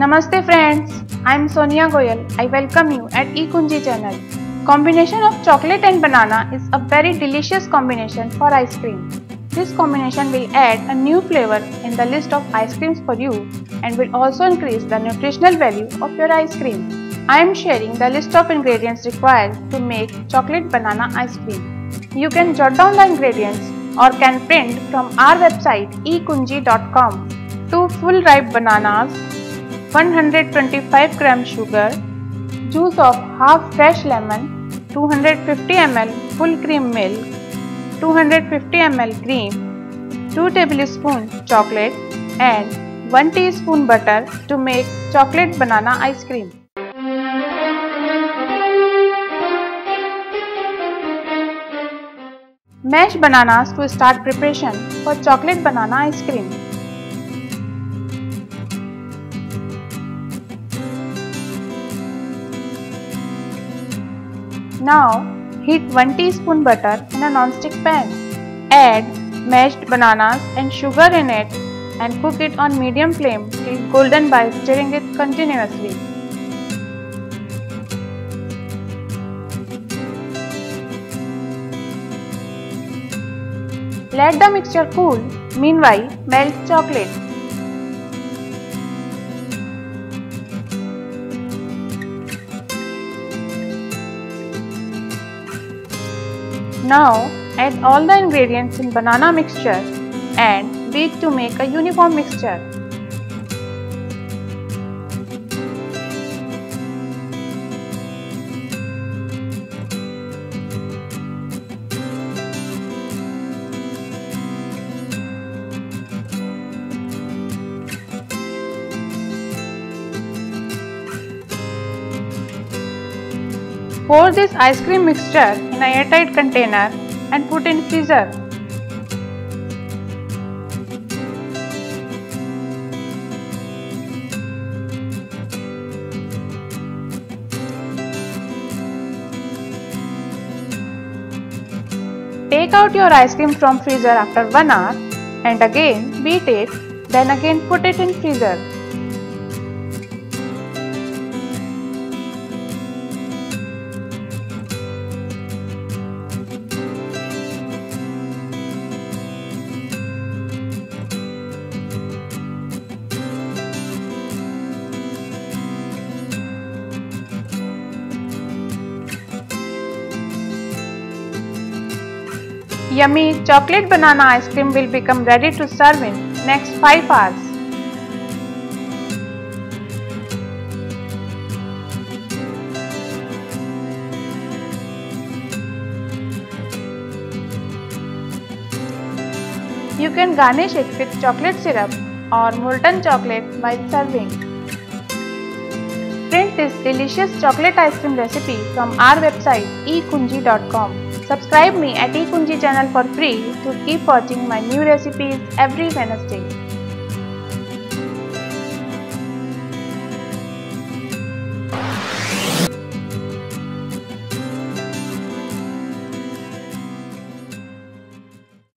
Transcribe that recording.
Namaste friends, I am Sonia Goyal. I welcome you at eKunji channel. Combination of chocolate and banana is a very delicious combination for ice cream. This combination will add a new flavor in the list of ice creams for you and will also increase the nutritional value of your ice cream. I am sharing the list of ingredients required to make chocolate banana ice cream. You can jot down the ingredients or can print from our website ekunji.com. 2 full ripe bananas, 125 gram sugar, juice of half fresh lemon, 250 ml full cream milk, 250 ml cream, 2 tablespoons chocolate and 1 teaspoon butter to make chocolate banana ice cream. Mash bananas to start preparation for chocolate banana ice cream. Now heat 1 teaspoon butter in a non-stick pan. Add mashed bananas and sugar in it and cook it on medium flame till golden by stirring it continuously. Let the mixture cool. Meanwhile, melt chocolate. Now, add all the ingredients in banana mixture and beat to make a uniform mixture. Pour this ice cream mixture in an airtight container and put in freezer. Take out your ice cream from freezer after 1 hour and again beat it, then again put it in freezer. Yummy chocolate banana ice cream will become ready to serve in next 5 hours. You can garnish it with chocolate syrup or molten chocolate while serving. Print this delicious chocolate ice cream recipe from our website ekunji.com. Subscribe me at eKunji channel for free to keep watching my new recipes every Wednesday.